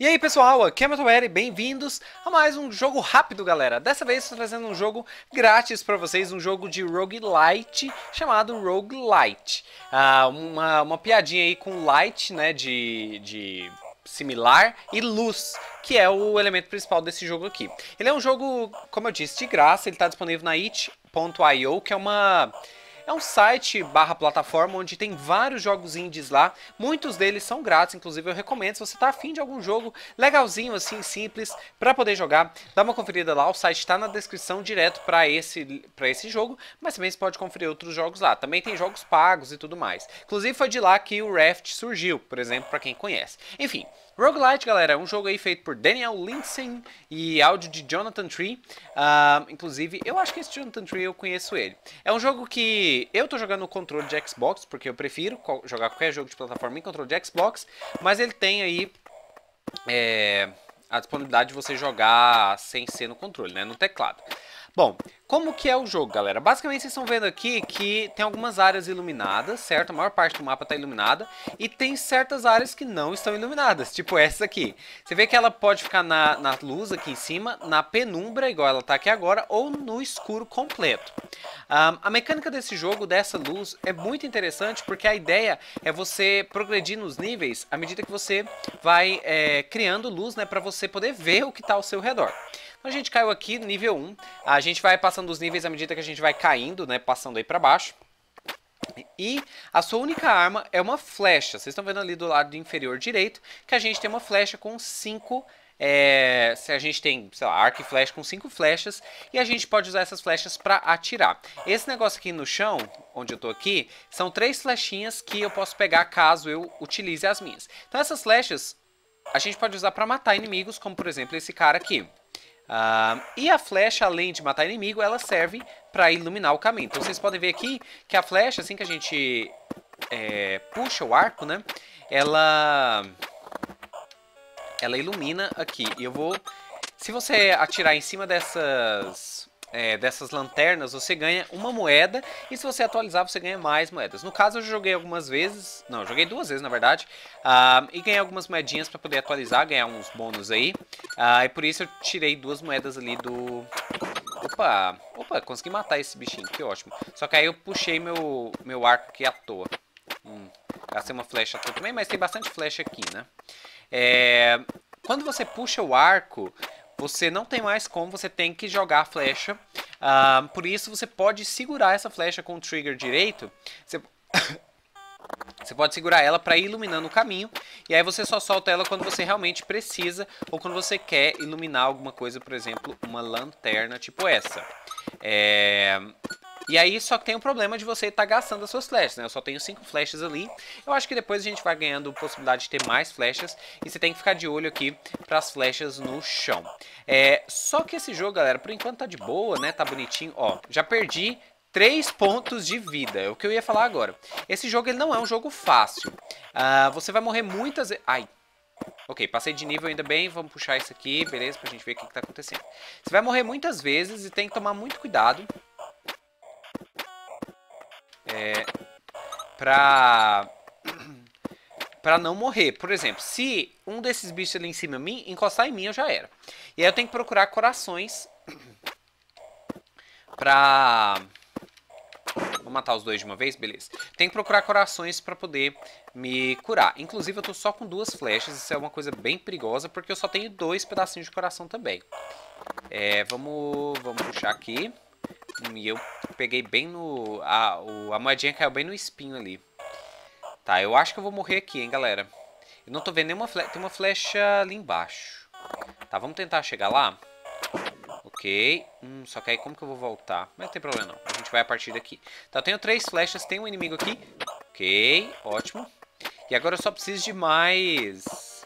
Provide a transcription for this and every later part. E aí pessoal, aqui é MetalBear e bem-vindos a mais um jogo rápido, galera. Dessa vez estou trazendo um jogo grátis para vocês, um jogo de roguelite chamado Roguelight. Uma piadinha aí com light, né, de similar, e luz, que é o elemento principal desse jogo aqui. Ele é um jogo, como eu disse, de graça, ele está disponível na it.io, que é uma... É um site barra plataforma onde tem vários jogos indies lá, muitos deles são grátis, inclusive eu recomendo, se você tá afim de algum jogo legalzinho assim, simples, para poder jogar, dá uma conferida lá, o site tá na descrição direto para esse jogo, mas também você pode conferir outros jogos lá, também tem jogos pagos e tudo mais. Inclusive foi de lá que o Raft surgiu, por exemplo, para quem conhece. Enfim, Roguelight, galera, é um jogo aí feito por Daniel Linsen e áudio de Jonathan Tree. Inclusive, eu acho que esse Jonathan Tree eu conheço ele. É um jogo que eu tô jogando no controle de Xbox, porque eu prefiro jogar qualquer jogo de plataforma em controle de Xbox, mas ele tem aí a disponibilidade de você jogar sem ser no controle, né, no teclado. Bom, como que é o jogo, galera? Basicamente, vocês estão vendo aqui que tem algumas áreas iluminadas, certo? A maior parte do mapa está iluminada. E tem certas áreas que não estão iluminadas, tipo essa aqui. Você vê que ela pode ficar na luz aqui em cima, na penumbra, igual ela está aqui agora, ou no escuro completo. A mecânica desse jogo, dessa luz, é muito interessante, porque a ideia é você progredir nos níveis à medida que você vai criando luz, né, para você poder ver o que está ao seu redor. Então a gente caiu aqui, nível 1, a gente vai passando os níveis à medida que a gente vai caindo, né, passando aí pra baixo. E a sua única arma é uma flecha, vocês estão vendo ali do lado inferior direito, que a gente tem uma flecha com 5... se a gente tem, sei lá, arco e flecha com 5 flechas, e a gente pode usar essas flechas para atirar. Esse negócio aqui no chão, onde eu tô aqui, são 3 flechinhas que eu posso pegar caso eu utilize as minhas. Então essas flechas a gente pode usar para matar inimigos, como por exemplo esse cara aqui. E a flecha, além de matar inimigo, ela serve para iluminar o caminho. Então vocês podem ver aqui que a flecha, assim que a gente puxa o arco, né, ela ilumina aqui. E eu vou... Se você atirar em cima dessas lanternas, você ganha uma moeda, e se você atualizar você ganha mais moedas. No caso eu joguei algumas vezes, não, eu joguei 2 vezes na verdade, e ganhei algumas moedinhas para poder atualizar, ganhar uns bônus aí, e por isso eu tirei 2 moedas ali do... Opa, consegui matar esse bichinho, que ótimo. Só que aí eu puxei meu arco aqui à toa. Gastei uma flecha à toa também, mas tem bastante flecha aqui, né? Quando você puxa o arco, você não tem mais como, você tem que jogar a flecha. Por isso você pode segurar essa flecha com o trigger direito. Você pode segurar ela para ir iluminando o caminho. E aí você só solta ela quando você realmente precisa, ou quando você quer iluminar alguma coisa, por exemplo, uma lanterna tipo essa. E aí só que tem o problema de você estar gastando as suas flechas, né? Eu só tenho 5 flechas ali. Eu acho que depois a gente vai ganhando possibilidade de ter mais flechas. E você tem que ficar de olho aqui para as flechas no chão. Só que esse jogo, galera, por enquanto tá de boa, né? Tá bonitinho. Ó, já perdi 3 pontos de vida. É o que eu ia falar agora. Esse jogo, ele não é um jogo fácil. Você vai morrer muitas vezes... Ai! Ok, passei de nível ainda bem, vamos puxar isso aqui, beleza? Pra gente ver o que que tá acontecendo. Você vai morrer muitas vezes e tem que tomar muito cuidado. Pra não morrer. Por exemplo, se um desses bichos ali em cima de mim encostar em mim, eu já era. E aí eu tenho que procurar corações pra... Vou matar os 2 de uma vez, beleza. Tenho que procurar corações pra poder me curar. Inclusive eu tô só com 2 flechas, isso é uma coisa bem perigosa, porque eu só tenho 2 pedacinhos de coração também. Vamos puxar aqui. E eu peguei bem no... A moedinha caiu bem no espinho ali. Tá, eu acho que eu vou morrer aqui, hein, galera. Eu não tô vendo nenhuma flecha. Tem uma flecha ali embaixo. Tá, vamos tentar chegar lá. Ok. Só que aí como que eu vou voltar? Mas não tem problema não. A gente vai a partir daqui. Tá, eu tenho 3 flechas. Tem um inimigo aqui. Ok, ótimo. E agora eu só preciso de mais...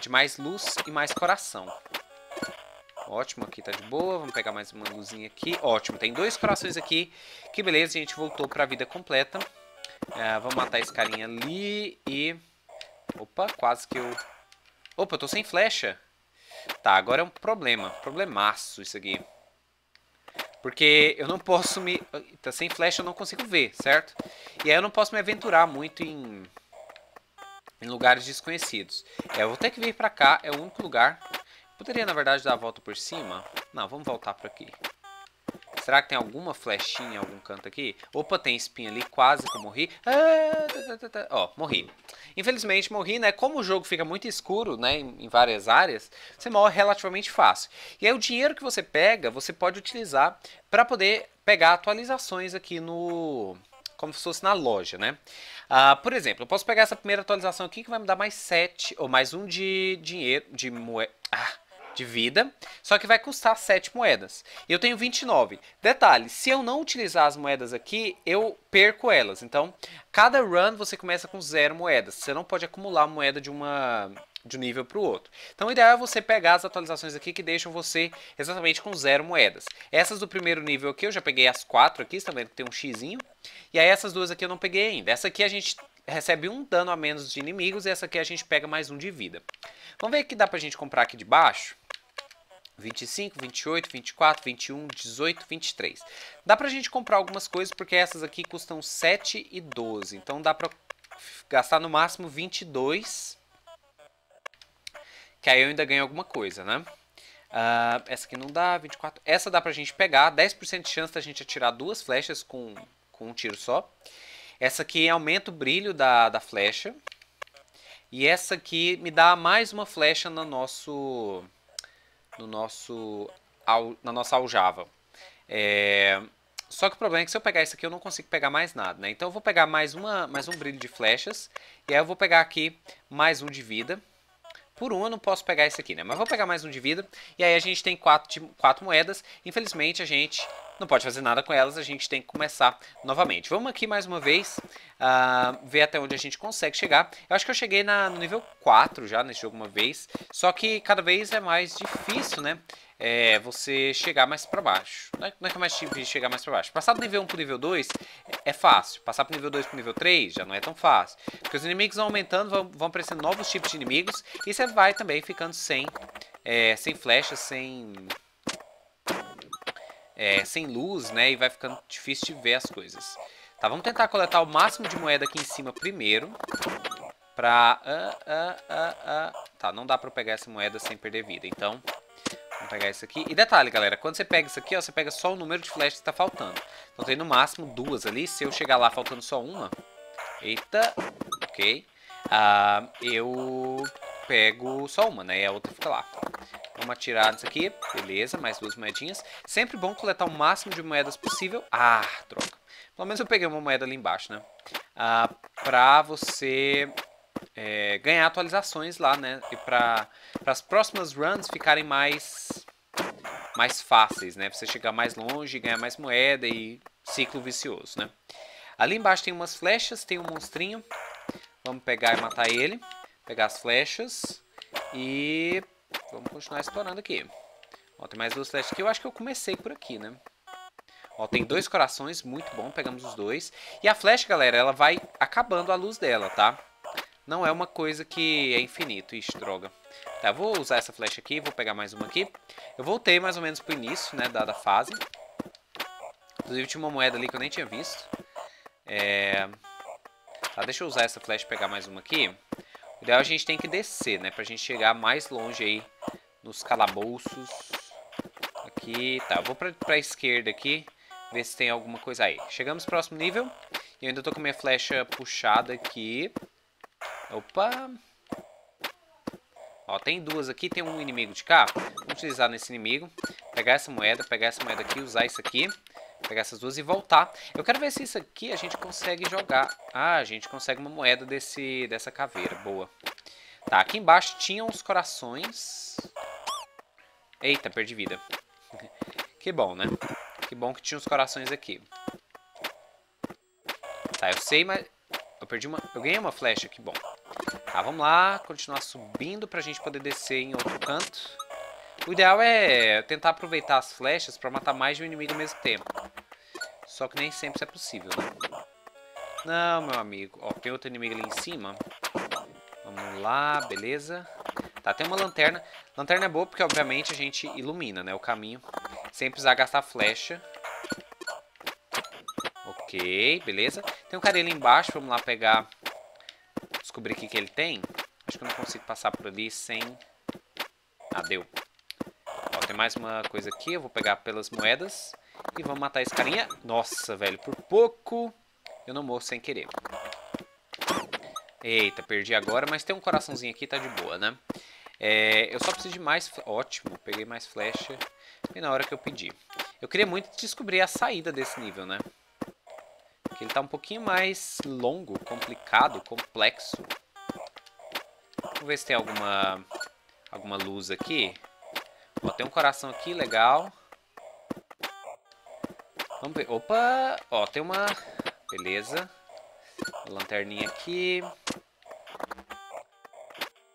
de mais luz e mais coração. Ótimo, aqui tá de boa, vamos pegar mais uma luzinha aqui. Ótimo, tem 2 corações aqui. Que beleza, a gente voltou pra vida completa. Vamos matar esse carinha ali e... Opa, quase que eu... Opa, eu tô sem flecha. Tá, agora é um problema, problemaço isso aqui. Porque eu não posso me... Tá, sem flecha eu não consigo ver, certo? E aí eu não posso me aventurar muito em... em lugares desconhecidos. Eu vou ter que vir pra cá, é o único lugar. Poderia, na verdade, dar a volta por cima. Não, vamos voltar por aqui. Será que tem alguma flechinha em algum canto aqui? Opa, tem espinha ali, quase que eu morri. Ó, morri. Infelizmente morri, né? Como o jogo fica muito escuro, né, em várias áreas, você morre relativamente fácil. E aí o dinheiro que você pega, você pode utilizar para poder pegar atualizações aqui no... como se fosse na loja, né? Por exemplo, eu posso pegar essa primeira atualização aqui que vai me dar mais 7 ou mais 1 de dinheiro, de moeda... de vida, só que vai custar 7 moedas. Eu tenho 29. Detalhe, se eu não utilizar as moedas aqui, eu perco elas. Então, cada run você começa com 0 moedas. Você não pode acumular moeda de um nível para o outro. Então, o ideal é você pegar as atualizações aqui que deixam você exatamente com 0 moedas. Essas do primeiro nível aqui, eu já peguei as 4 aqui, você tá vendo que tem um xizinho. E aí, essas duas aqui eu não peguei ainda. Essa aqui a gente recebe 1 dano a menos de inimigos e essa aqui a gente pega mais 1 de vida. Vamos ver o que dá pra gente comprar aqui de baixo. 25, 28, 24, 21, 18, 23. Dá pra gente comprar algumas coisas, porque essas aqui custam 7 e 12. Então dá pra gastar no máximo 22. Que aí eu ainda ganho alguma coisa, né? Essa aqui não dá, 24. Essa dá pra gente pegar. 10% de chance da gente atirar 2 flechas com um tiro só. Essa aqui aumenta o brilho da flecha. E essa aqui me dá mais uma flecha na nossa aljava. Só que o problema é que se eu pegar isso aqui eu não consigo pegar mais nada, né? Então eu vou pegar mais um brilho de flechas. E aí eu vou pegar aqui mais 1 de vida. Por 1 eu não posso pegar isso aqui, né? Mas vou pegar mais 1 de vida. E aí a gente tem 4 moedas. Infelizmente a gente não pode fazer nada com elas. A gente tem que começar novamente. Vamos aqui mais uma vez ver até onde a gente consegue chegar. Eu acho que eu cheguei no nível 4 já nesse jogo uma vez. Só que cada vez é mais difícil, né? Você chegar mais pra baixo. Não é que é mais difícil chegar mais pra baixo. Passar do nível 1 pro nível 2 é fácil. Passar pro nível 2 pro nível 3 já não é tão fácil. Porque os inimigos vão aumentando, vão aparecendo novos tipos de inimigos. E você vai também ficando sem flechas, sem luz, né? E vai ficando difícil de ver as coisas. Tá, vamos tentar coletar o máximo de moeda aqui em cima primeiro. Pra... Tá, não dá pra eu pegar essa moeda sem perder vida, então... Vamos pegar isso aqui. E detalhe, galera, quando você pega isso aqui, ó, você pega só o número de flechas que tá faltando. Então tem no máximo 2 ali. Se eu chegar lá faltando só 1... Eita, ok. Eu pego só 1, né? E a outra fica lá. Vamos atirar nisso aqui. Beleza, mais 2 moedinhas. Sempre bom coletar o máximo de moedas possível. Ah, troca. Pelo menos eu peguei uma moeda ali embaixo, né? Pra você... ganhar atualizações lá, né? E para as próximas runs ficarem mais fáceis, né? Pra você chegar mais longe, ganhar mais moeda e ciclo vicioso, né? Ali embaixo tem umas flechas, tem um monstrinho. Vamos pegar e matar ele. Pegar as flechas. E vamos continuar explorando aqui. Ó, tem mais 2 flechas aqui. Eu acho que eu comecei por aqui, né? Ó, tem 2 corações, muito bom. Pegamos os 2. E a flecha, galera, ela vai acabando a luz dela, tá? Não é uma coisa que é infinito. Ixi, droga. Tá, eu vou usar essa flecha aqui. Vou pegar mais uma aqui. Eu voltei mais ou menos pro início, né? Da fase. Inclusive tinha uma moeda ali que eu nem tinha visto. Tá, deixa eu usar essa flecha e pegar mais uma aqui. O ideal é a gente tem que descer, né? Pra gente chegar mais longe aí. Nos calabouços. Aqui. Tá, eu vou pra esquerda aqui. Ver se tem alguma coisa aí. Chegamos próximo nível. E eu ainda tô com a minha flecha puxada aqui. Opa! Ó, tem 2 aqui, tem um inimigo de cá. Vamos utilizar nesse inimigo. Pegar essa moeda aqui, usar isso aqui. Pegar essas 2 e voltar. Eu quero ver se isso aqui a gente consegue jogar. Ah, a gente consegue uma moeda dessa caveira, boa. Tá, aqui embaixo tinham os corações. Eita, perdi vida. Que bom, né? Que bom que tinha os corações aqui. Tá, eu sei, mas... Eu ganhei uma flecha, que bom. Tá, vamos lá, continuar subindo pra gente poder descer em outro canto. O ideal é tentar aproveitar as flechas pra matar mais de um inimigo ao mesmo tempo. Só que nem sempre isso é possível, né? Não, meu amigo. Ó, tem outro inimigo ali em cima. Vamos lá, beleza. Tá, tem uma lanterna. Lanterna é boa porque, obviamente, a gente ilumina, né, o caminho. Sem precisar gastar flecha. Ok, beleza. Tem um cara ali embaixo, vamos lá pegar os descobrir o que que ele tem. Acho que eu não consigo passar por ali sem... Ah, deu. Ó, tem mais uma coisa aqui. Eu vou pegar pelas moedas. E vamos matar esse carinha. Nossa, velho. Por pouco eu não morro sem querer. Eita, perdi agora. Mas tem um coraçãozinho aqui. Tá de boa, né? É, eu só preciso de mais... Ótimo. Peguei mais flecha. Bem na hora que eu pedi. Eu queria muito descobrir a saída desse nível, né? Porque ele tá um pouquinho mais longo, complicado, complexo. Vamos ver se tem alguma luz aqui. Ó, tem um coração aqui, legal. Vamos ver. Opa! Ó, tem uma... Beleza. Uma lanterninha aqui.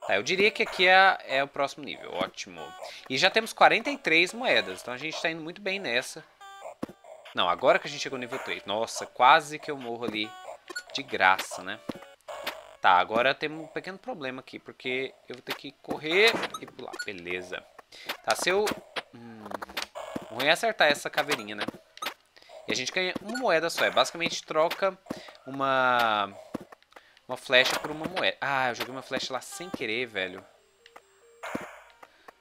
Tá, eu diria que aqui é o próximo nível. Ótimo. E já temos 43 moedas. Então a gente tá indo muito bem nessa. Não, agora que a gente chegou no nível 3. Nossa, quase que eu morro ali de graça, né? Tá, agora temos um pequeno problema aqui. Porque eu vou ter que correr e pular. Beleza. Tá, se eu... ruim é acertar essa caveirinha, né? E a gente ganha uma moeda só. É basicamente troca uma flecha por uma moeda. Ah, eu joguei uma flecha lá sem querer, velho.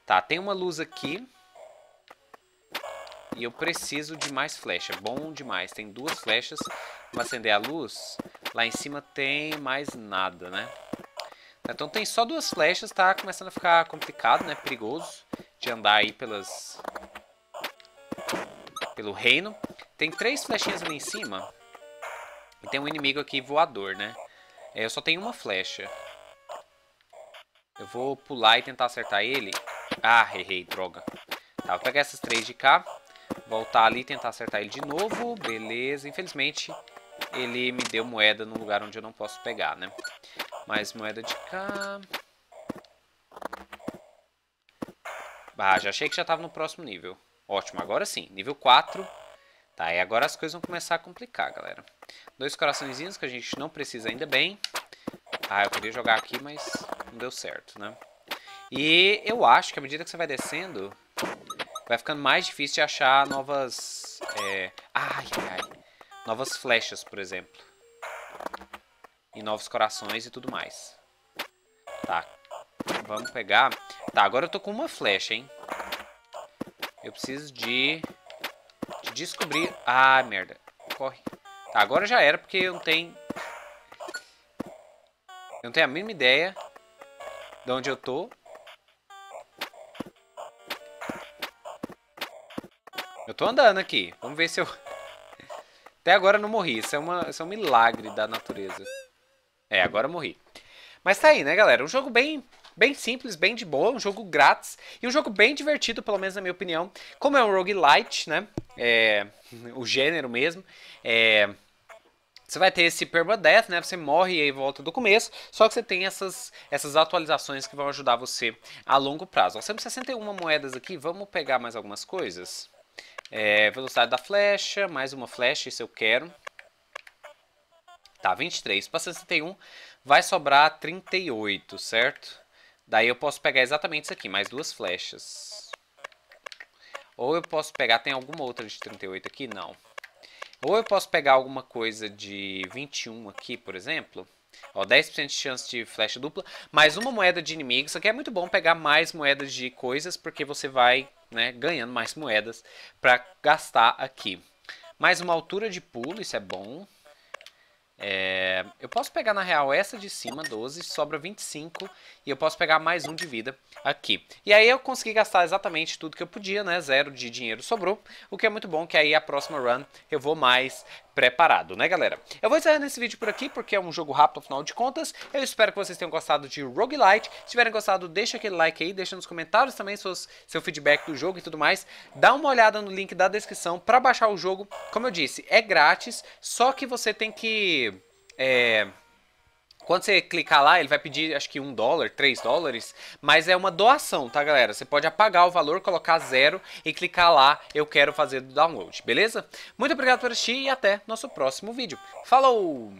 Tá, tem uma luz aqui. E eu preciso de mais flecha. Bom demais. Tem duas flechas. Vou acender a luz. Lá em cima tem mais nada, né? Então tem só duas flechas. Tá começando a ficar complicado, né? Perigoso de andar aí pelo reino. Tem três flechinhas ali em cima. E tem um inimigo aqui voador, né? Eu só tenho uma flecha. Eu vou pular e tentar acertar ele. Ah, errei, droga. Tá, vou pegar essas três de cá. Voltar ali e tentar acertar ele de novo. Beleza, infelizmente ele me deu moeda num lugar onde eu não posso pegar, né? Mais moeda de cá. Ah, já achei que já tava no próximo nível. Ótimo, agora sim, nível 4. Tá, e agora as coisas vão começar a complicar, galera. Dois coraçõezinhos que a gente não precisa ainda bem. Ah, eu queria jogar aqui, mas não deu certo, né? E eu acho que à medida que você vai descendo, vai ficando mais difícil de achar novas... novas flechas, por exemplo. E novos corações e tudo mais. Tá. Vamos pegar... Tá, agora eu tô com uma flecha, hein. Eu preciso de descobrir... Ah, merda. Corre. Tá, agora já era porque eu não tenho... Eu não tenho a mínima ideia de onde eu tô. Eu tô andando aqui. Vamos ver se eu... Até agora eu não morri. Isso é um milagre da natureza. É, agora eu morri. Mas tá aí, né, galera? Um jogo bem simples, bem de boa. Um jogo grátis. E um jogo bem divertido, pelo menos na minha opinião. Como é um roguelite, né? É... O gênero mesmo. É... Você vai ter esse permadeath, né? Você morre e aí volta do começo. Só que você tem essas atualizações que vão ajudar você a longo prazo. Nós temos 61 moedas aqui. Vamos pegar mais algumas coisas. É, velocidade da flecha, mais uma flecha, isso eu quero. Tá, 23 para 61, vai sobrar 38, certo? Daí eu posso pegar exatamente isso aqui, mais duas flechas. Ou eu posso pegar, tem alguma outra de 38 aqui? Não. Ou eu posso pegar alguma coisa de 21 aqui, por exemplo. Ó, 10% de chance de flecha dupla, mais uma moeda de inimigo. Isso aqui é muito bom pegar mais moedas de coisas, porque você vai... Né, ganhando mais moedas para gastar aqui. Mais uma altura de pulo, isso é bom. É, eu posso pegar na real essa de cima, 12, sobra 25. E eu posso pegar mais um de vida aqui. E aí eu consegui gastar exatamente tudo que eu podia, né? 0 de dinheiro sobrou. O que é muito bom, que aí a próxima run eu vou mais preparado, né, galera? Eu vou encerrar esse vídeo por aqui, porque é um jogo rápido, afinal de contas. Eu espero que vocês tenham gostado de Roguelite. Se tiverem gostado, deixa aquele like aí, deixa nos comentários também seu feedback do jogo e tudo mais. Dá uma olhada no link da descrição para baixar o jogo. Como eu disse, é grátis, só que você tem que... Quando você clicar lá, ele vai pedir, acho que $1, $3, mas é uma doação, tá, galera? Você pode apagar o valor, colocar 0 e clicar lá, eu quero fazer o download, beleza? Muito obrigado por assistir e até nosso próximo vídeo. Falou!